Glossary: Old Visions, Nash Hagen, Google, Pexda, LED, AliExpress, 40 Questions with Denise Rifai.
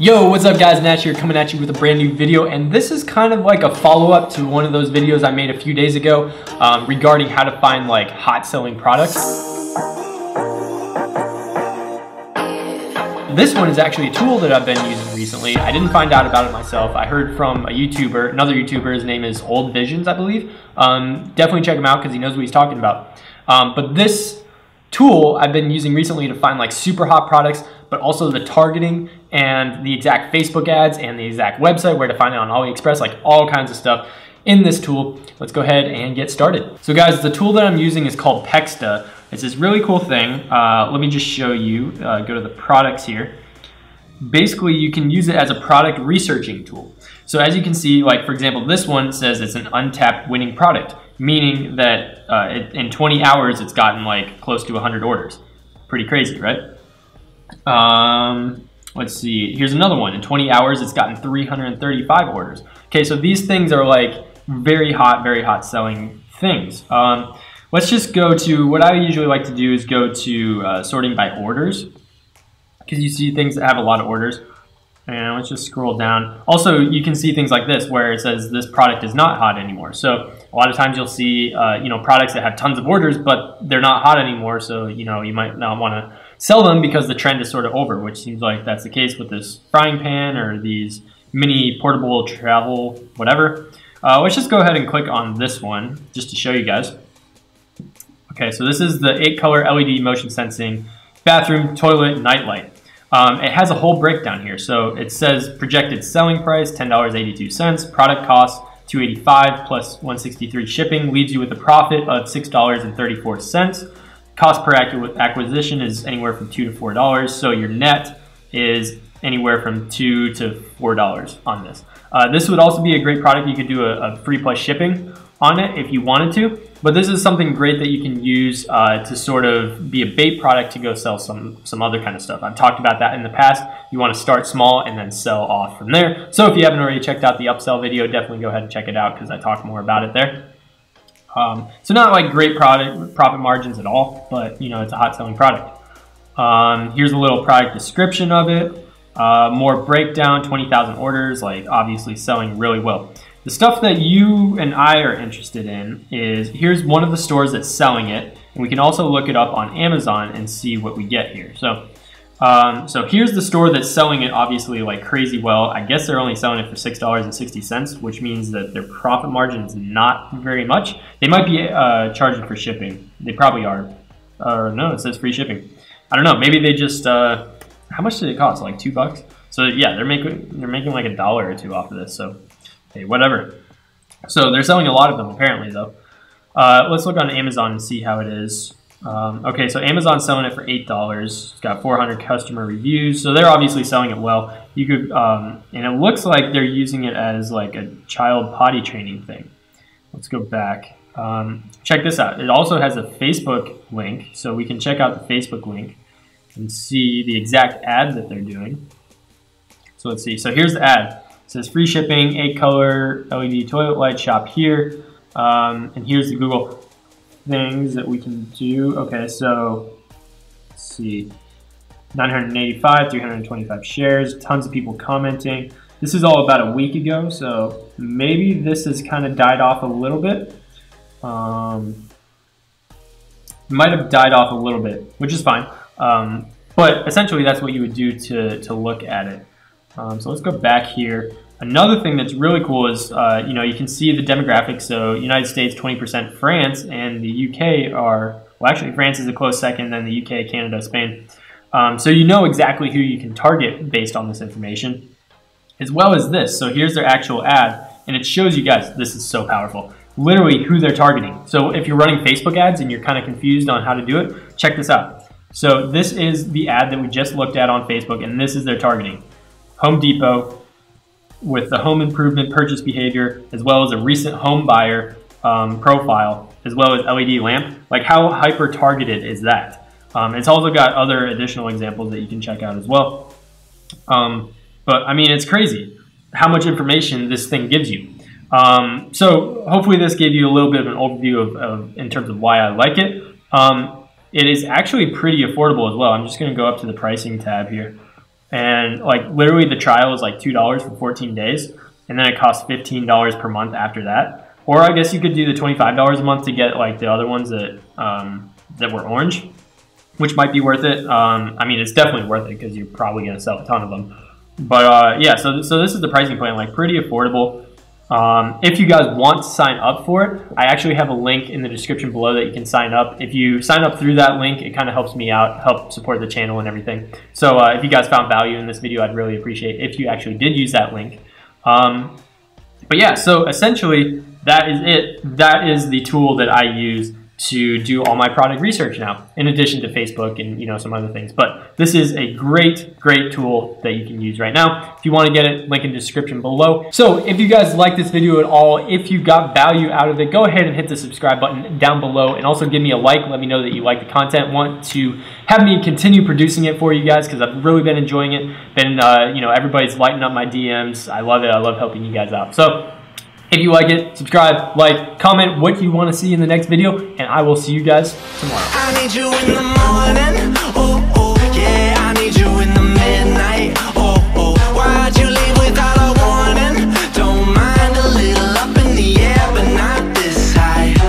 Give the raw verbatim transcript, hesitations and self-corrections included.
Yo, what's up guys, Nash here coming at you with a brand new video, and this is kind of like a follow-up to one of those videos I made a few days ago um, regarding how to find like hot selling products. This one is actually a tool that I've been using recently. I didn't find out about it myself. I heard from a YouTuber, another YouTuber, his name is Old Visions, I believe. Um, definitely check him out because he knows what he's talking about. Um, but this tool I've been using recently to find like super hot products, but also the targeting and the exact Facebook ads and the exact website where to find it on AliExpress, like all kinds of stuff in this tool. Let's go ahead and get started. So guys, the tool that I'm using is called Pexda. It's this really cool thing. Uh, let me just show you, uh, go to the products here. Basically, you can use it as a product researching tool. So as you can see, like for example, this one says it's an untapped winning product, meaning that uh, it, in twenty hours, it's gotten like close to one hundred orders. Pretty crazy, right? Um, let's see, here's another one. In twenty hours, it's gotten three hundred thirty-five orders. Okay, so these things are like very hot, very hot selling things. Um, let's just go to, what I usually like to do is go to uh, sorting by orders, because you see things that have a lot of orders. And let's just scroll down. Also, you can see things like this where it says this product is not hot anymore. So a lot of times you'll see, uh, you know, products that have tons of orders, but they're not hot anymore. So, you know, you might not want to sell them because the trend is sort of over, which seems like that's the case with this frying pan or these mini portable travel, whatever. Uh, let's just go ahead and click on this one just to show you guys. Okay, so this is the eight color L E D motion sensing bathroom, toilet, nightlight. Um, it has a whole breakdown here. So it says projected selling price, ten dollars and eighty-two cents, product cost, two hundred eighty-five dollars plus one hundred sixty-three dollars shipping, leaves you with a profit of six dollars and thirty-four cents. Cost per acquisition is anywhere from two to four dollars. So your net is anywhere from two to four dollars on this. Uh, this would also be a great product. You could do a, a free plus shipping on it if you wanted to, but this is something great that you can use uh, to sort of be a bait product to go sell some some other kind of stuff. I've talked about that in the past. You want to start small and then sell off from there. So if you haven't already checked out the upsell video, definitely go ahead and check it out because I talk more about it there. Um, so not like great product profit margins at all, but you know, it's a hot selling product. Um, here's a little product description of it. Uh, more breakdown, twenty thousand orders, like obviously selling really well. The stuff that you and I are interested in is, here's one of the stores that's selling it, and we can also look it up on Amazon and see what we get here. So um, so here's the store that's selling it obviously like crazy well. I guess they're only selling it for six dollars and sixty cents, which means that their profit margin is not very much. They might be uh, charging for shipping. They probably are. Or uh, no, it says free shipping. I don't know, maybe they just, uh, how much did it cost? Like two bucks? So yeah, they're making, they're making like a dollar or two off of this. So. Hey, whatever. So they're selling a lot of them apparently though. Uh, let's look on Amazon and see how it is. Um, okay, so Amazon's selling it for eight dollars. It's got four hundred customer reviews. So they're obviously selling it well. You could, um, and it looks like they're using it as like a child potty training thing. Let's go back. Um, check this out. It also has a Facebook link. So we can check out the Facebook link and see the exact ad that they're doing. So let's see. So here's the ad. It says free shipping, eight color L E D toilet light, shop here. Um, and here's the Google things that we can do. Okay, so let's see, nine hundred eighty-five, three hundred twenty-five shares, tons of people commenting. This is all about a week ago, so maybe this has kind of died off a little bit. Um, might have died off a little bit, which is fine. Um, but essentially that's what you would do to, to look at it. Um, so let's go back here. Another thing that's really cool is, uh, you know, you can see the demographics. So United States, twenty percent, France, and the U K are, well, actually France is a close second, then the U K, Canada, Spain. Um, so you know exactly who you can target based on this information, as well as this. So here's their actual ad, and it shows you guys, this is so powerful, literally who they're targeting. So if you're running Facebook ads and you're kind of confused on how to do it, check this out. So this is the ad that we just looked at on Facebook, and this is their targeting. Home Depot with the home improvement purchase behavior, as well as a recent home buyer um, profile, as well as L E D lamp. Like how hyper targeted is that? Um, it's also got other additional examples that you can check out as well. Um, but I mean, it's crazy how much information this thing gives you. Um, so hopefully this gave you a little bit of an overview of, of in terms of why I like it. Um, it is actually pretty affordable as well. I'm just gonna go up to the pricing tab here. And like literally the trial is like two dollars for fourteen days, and then it costs fifteen dollars per month after that. Or I guess you could do the twenty-five dollars a month to get like the other ones that um, that were orange, which might be worth it. Um, I mean, it's definitely worth it because you're probably gonna sell a ton of them. But uh, yeah, so, so this is the pricing plan, like pretty affordable. Um, if you guys want to sign up for it, I actually have a link in the description below that you can sign up. If you sign up through that link, it kind of helps me out, help support the channel and everything. So uh, if you guys found value in this video, I'd really appreciate it if you actually did use that link. Um, but yeah, so essentially that is it. That is the tool that I use to do all my product research now, in addition to Facebook and you know some other things. But this is a great, great tool that you can use right now. If you want to get it, link in the description below. So if you guys like this video at all, if you got value out of it, go ahead and hit the subscribe button down below, and also give me a like. Let me know that you like the content, want to have me continue producing it for you guys, because I've really been enjoying it. Been uh, you know, everybody's lighting up my D Ms. I love it. I love helping you guys out. So if you like it, subscribe, like, comment what you want to see in the next video, and I will see you guys tomorrow. I need you in the morning.